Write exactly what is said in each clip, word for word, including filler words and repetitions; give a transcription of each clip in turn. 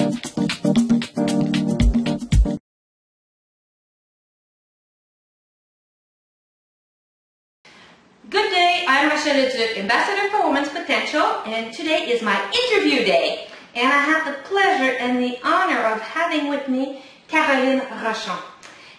Good day, I'm Rachel Leduc, Ambassador for Women's Potential, and today is my interview day. And I have the pleasure and the honor of having with me Caroline Rochon.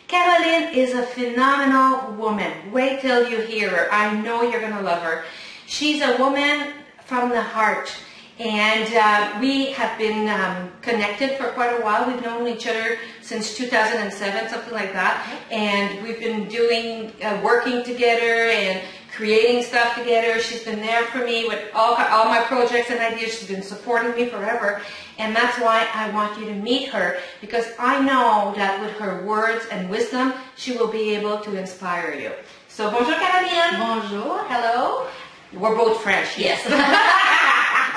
Caroline is a phenomenal woman. Wait till you hear her. I know you're going to love her. She's a woman from the heart. And uh, we have been um, connected for quite a while. We've known each other since two thousand seven, something like that. And we've been doing, uh, working together and creating stuff together. She's been there for me with all, all my projects and ideas. She's been supporting me forever. And that's why I want you to meet her, because I know that with her words and wisdom, she will be able to inspire you. So, bonjour Caroline. Bonjour. Hello. We're both French, yes.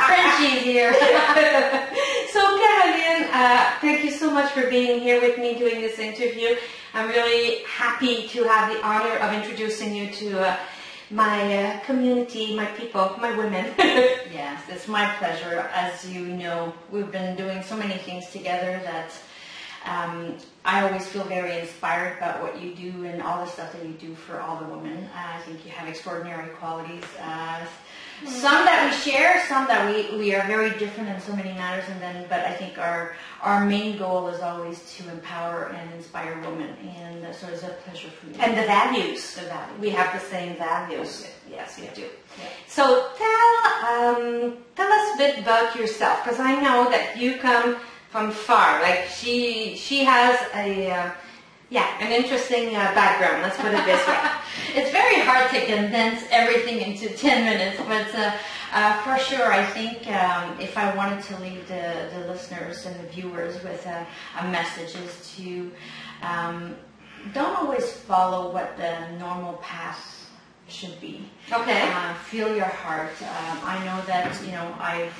Frenchie here. So Caroline, uh, thank you so much for being here with me doing this interview. I'm really happy to have the honor of introducing you to uh, my uh, community, my people, my women. Yes, it's my pleasure. As you know, we've been doing so many things together that um, I always feel very inspired about what you do and all the stuff that you do for all the women. Uh, I think you have extraordinary qualities. Uh, Some that we share, some that we, we are very different in so many matters, and then but I think our our main goal is always to empower and inspire women, and so it's a pleasure for me. And the values, the values. We have the same values. Yes, we do. Yeah. So tell um, tell us a bit about yourself, because I know that you come from far. Like she she has a. Uh, Yeah, an interesting uh, background, let's put it this way. It's very hard to condense everything into ten minutes, but uh, uh, for sure I think um, if I wanted to leave the, the listeners and the viewers with a, a message is to um, don't always follow what the normal path should be. Okay. Uh, feel your heart. Um, I know that, you know, I've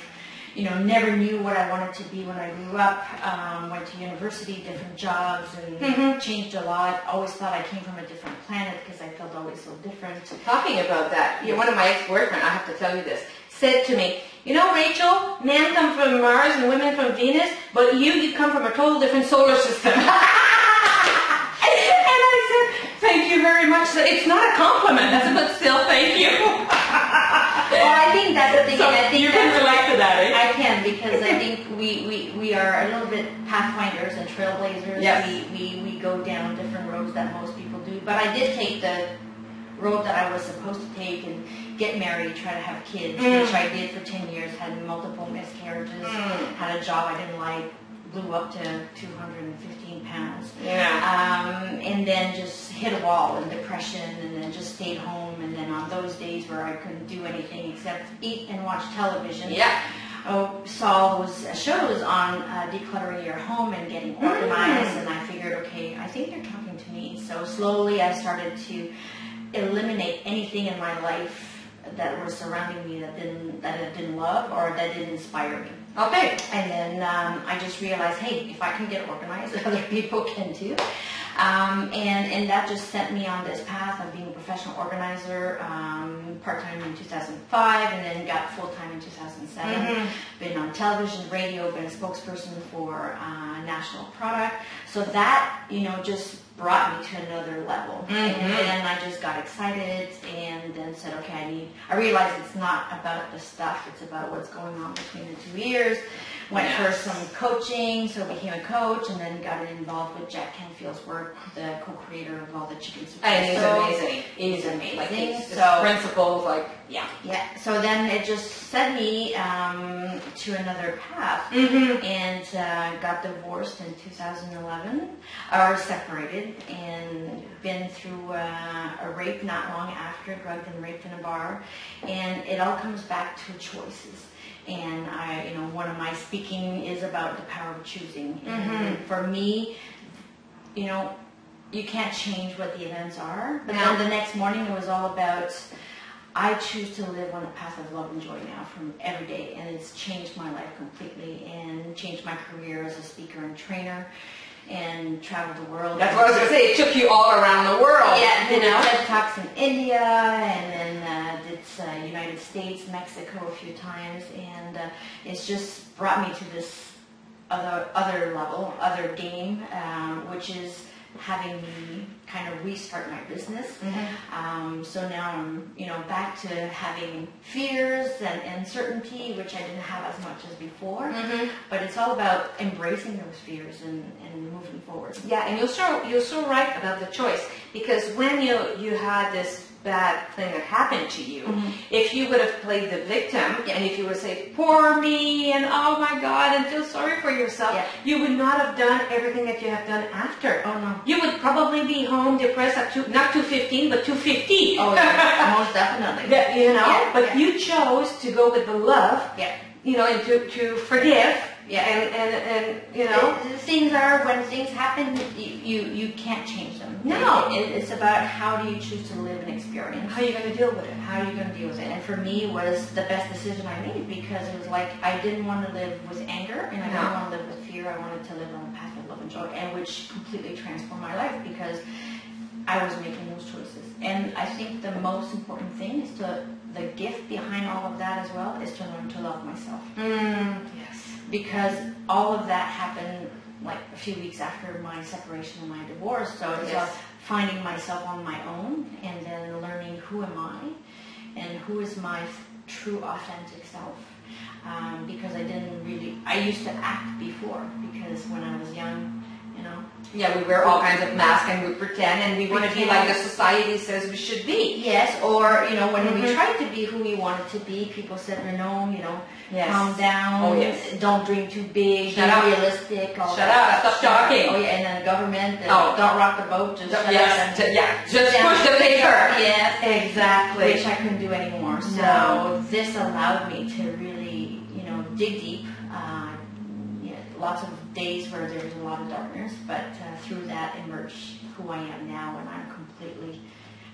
You know, never knew what I wanted to be when I grew up. Um, went to university, different jobs, and mm-hmm. changed a lot. Always thought I came from a different planet because I felt always so different. Talking about that, you know, one of my ex-boyfriend, I have to tell you this, said to me, "You know, Rachel, men come from Mars and women from Venus, but you, you come from a total different solar system." And I said, "Thank you very much." So it's not a compliment, I said, but still, thank you. Well, I think that's the thing, so and I think you can relate to that, eh? I can, because I think we, we, we are a little bit pathfinders and trailblazers. Yes. We, we, we go down different roads that most people do. But I did take the road that I was supposed to take and get married, try to have kids, mm. which I did for ten years, had multiple miscarriages, mm. had a job I didn't like, blew up to two hundred fifteen pounds. Yeah. Um, and then just hit a wall in depression, and then just stayed home, and then on those days where I couldn't do anything except eat and watch television, yeah. I saw those shows on uh, decluttering your home and getting organized, mm-hmm. and I figured, okay, I think they're talking to me. So slowly I started to eliminate anything in my life that were surrounding me that didn't that I didn't love or that didn't inspire me. Okay. And then um, I just realized, hey, if I can get organized, other people can too. Um, and, and that just sent me on this path of being a professional organizer, um, part-time in two thousand five, and then got full-time in two thousand seven. Mm-hmm. Been on television, radio, been a spokesperson for uh, national product. So that, you know, just brought me to another level. Mm-hmm. And then I just got excited and then said, okay, I need, I realized it's not about the stuff, it's about what's going on between the two ears. Went yes. for some coaching, so became a coach, and then got involved with Jack Canfield's work, the co-creator of all the chicken soup. And he's amazing. He's amazing. Like his, his so, principles, like yeah, yeah. So then it just sent me um, to another path, mm-hmm. and uh, got divorced in two thousand eleven, or separated, and been through uh, a rape not long after, drugged and raped in a bar, and it all comes back to choices. And I, you know, one of my speaking is about the power of choosing. And mm-hmm. for me, you know, you can't change what the events are. But yeah. then the next morning, it was all about I choose to live on a path of love and joy now from every day, and it's changed my life completely and changed my career as a speaker and trainer. And travel the world. That's what I was going to say. It took you all around the world. Yeah, you know, TED Talks in India, and then uh, it's uh, United States, Mexico a few times, and uh, it's just brought me to this other, other level, other game, um, which is having me kind of restart my business. Mm-hmm. Um, so now I'm, you know, back to having fears and uncertainty, which I didn't have as much as before. Mm-hmm. But it's all about embracing those fears and, and moving forward. Yeah, and you're so you're so right about the choice, because when you you had this bad thing that happened to you, mm-hmm. if you would have played the victim, yeah. and if you would say, poor me, and oh my God, and feel sorry for yourself, yeah. you would not have done everything that you have done after. Oh no. You would probably be home depressed at two, not two fifteen, but two fifty. Oh yeah, most definitely. That, you know, yeah, but yeah. you chose to go with the love, yeah. you know, and to, to forgive. Yeah, and, and, and you know, it, things are, when things happen, you, you, you can't change them. No. It, it, it's about how do you choose to live an experience. How are you going to deal with it? How are you going to deal with it? And for me, was the best decision I made, because it was like, I didn't want to live with anger, and I no. didn't want to live with fear. I wanted to live on the path of love and joy, and which completely transformed my life, because I was making those choices. And I think the most important thing is to, the gift behind all of that as well, is to learn to love myself. Mm, yes. Because all of that happened like a few weeks after my separation and my divorce. So it's yes. just finding myself on my own, and then learning who am I and who is my true authentic self. Um, because I didn't really, I used to act before, because when I was young, you know. Yeah, we wear all kinds of masks and we pretend, and we want to be like the society says we should be. Yes, or, you know, when mm-hmm. we tried to be who we wanted to be, people said, no, you know, yes. calm down, oh, yes. don't dream too big, shut be up. realistic. All shut that. up, stop talking. Oh, yeah, and then government, and oh. don't rock the boat, just shut yes. up. And yeah, just push the paper. Yes, exactly. Which I couldn't do anymore. So no. this allowed me to really, you know, dig deep. Uh, yeah, lots of days where there was a lot of darkness, but uh, through that emerged who I am now, and I'm completely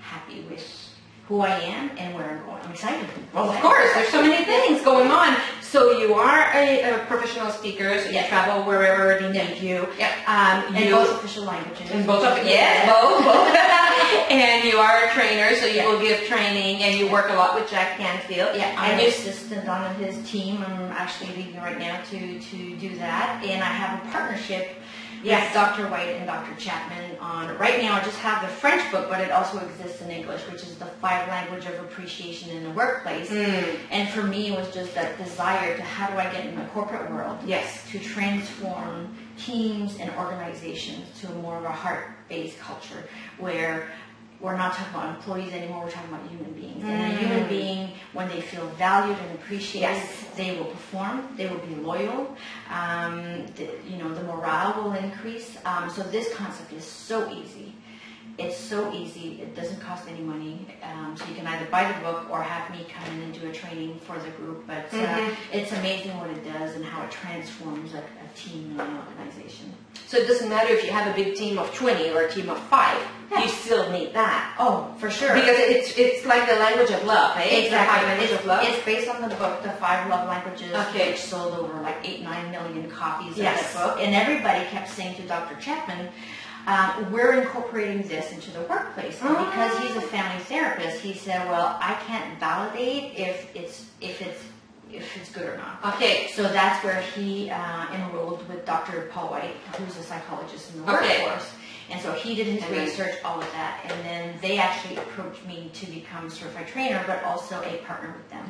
happy with who I am and where I'm going. I'm excited. Well, of course, there's so many things going on. So you are a, a professional speaker, so you yes. travel wherever they need yes. you. Yes. Um, you. And both official languages. And both, of, yes, both, both. And you are a trainer, so you yes. will give training, and you work a lot with Jack Canfield. Yeah, I'm an assistant on his team. I'm actually leading right now to, to do that. And I have a partnership yes. with Doctor White and Doctor Chapman on, right now I just have the French book, but it also exists in English, which is the five language of appreciation in the workplace. Mm. And for me, it was just that desire to, how do I get in the corporate world yes. to transform teams and organizations to more of a heart-based culture, where we're not talking about employees anymore, we're talking about human beings. Mm. And a human being, when they feel valued and appreciated, yes. they will perform, they will be loyal, um, the, you know, the morale will increase. Um, so this concept is so easy. It's so easy, it doesn't cost any money, um, so you can either buy the book or have me come in and do a training for the group, but uh, mm-hmm. it's amazing what it does and how it transforms a, a team and an organization. So it doesn't matter if you have a big team of twenty or a team of five, yeah. you still need that. Oh, for sure. Because it's it's like the language of love, eh? Exactly. It's the five languages of love. It's based on the book, The Five Love Languages, okay. which sold over like eight, nine million copies yes. of the book, and everybody kept saying to Doctor Chapman, Uh, we're incorporating this into the workplace, and because he's a family therapist, he said, well, I can't validate if it's if it's if it's good or not. Okay. So that's where he uh, enrolled with Doctor Paul White, who's a psychologist in the okay. workforce. And so he did his and research, all of that, and then they actually approached me to become a certified trainer, but also a partner with them.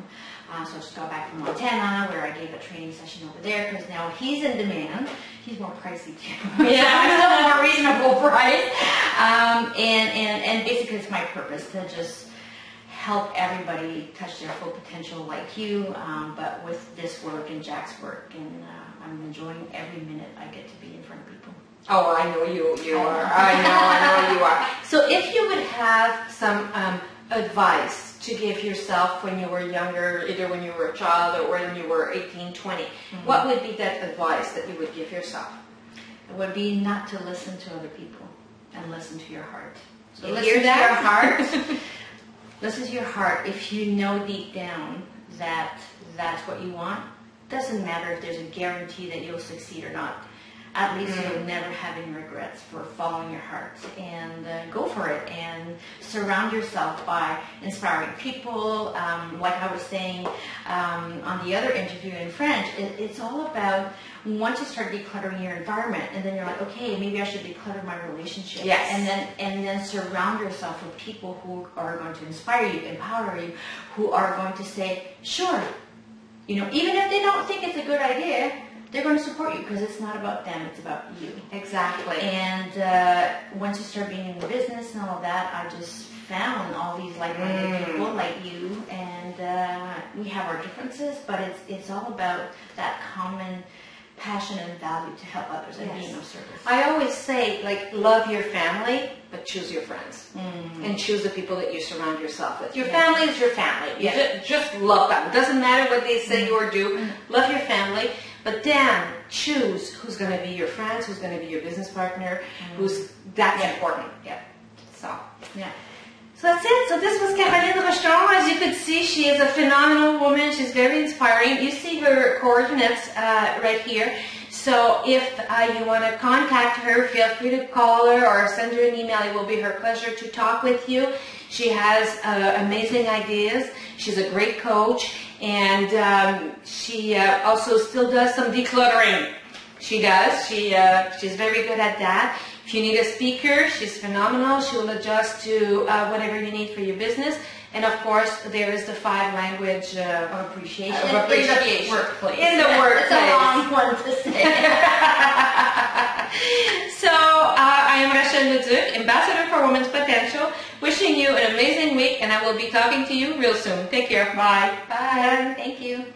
Uh, so I just got back from Montana, where I gave a training session over there, because now he's in demand. He's more pricey too. Yeah, I'm still more reasonable price. Um, and, and, and basically it's my purpose to just help everybody touch their full potential like you, um, but with this work and Jack's work, and uh, I'm enjoying every minute I get to be in front of people. Oh, I know you, you are. I know, I know you are. So if you would have some um, advice to give yourself when you were younger, either when you were a child or when you were eighteen, twenty, mm-hmm. what would be that advice that you would give yourself? It would be not to listen to other people and listen to your heart. So you listen to your heart. Listen to your heart. If you know deep down that that's what you want, doesn't matter if there's a guarantee that you'll succeed or not. at least mm-hmm. you're never having regrets for following your heart, and uh, go for it, and surround yourself by inspiring people. Um, like I was saying um, on the other interview in French, it, it's all about once you start decluttering your environment, and then you're like, okay, maybe I should declutter my relationships. Yes. And then and then surround yourself with people who are going to inspire you, empower you, who are going to say, sure, you know, even if they don't think it's a good idea, they're going to support you, because it's not about them, it's about you. Exactly. And uh, once you start being in the business and all that, I just found all these like-minded mm. people like you, and uh, we have our differences, but it's it's all about that common passion and value to help others and yes. being of service. I always say, like, love your family, but choose your friends. Mm. And choose the people that you surround yourself with. Your yes. family is your family. Yes. You just love them. It doesn't matter what they say mm. or do. Mm. Love your family. But then choose who's going to be your friends, who's going to be your business partner, mm. who's that's yeah. important. Yeah. So yeah. So that's it. So this was Caroline Rochon. As you could see, she is a phenomenal woman. She's very inspiring. You see her coordinates uh, right here. So if uh, you want to contact her, feel free to call her or send her an email. It will be her pleasure to talk with you. She has uh, amazing ideas. She's a great coach. And um, she uh, also still does some decluttering. She does. She uh, she's very good at that. If you need a speaker, she's phenomenal. She will adjust to uh, whatever you need for your business. And of course, there is the five language uh, of appreciation, uh, appreciation in the workplace. In the workplace. It's a long one to say. So uh, I am Rachel Leduc, Ambassador for Women's Potential. Wishing you an amazing week, and I will be talking to you real soon. Take care. Bye. Bye. Bye. Thank you.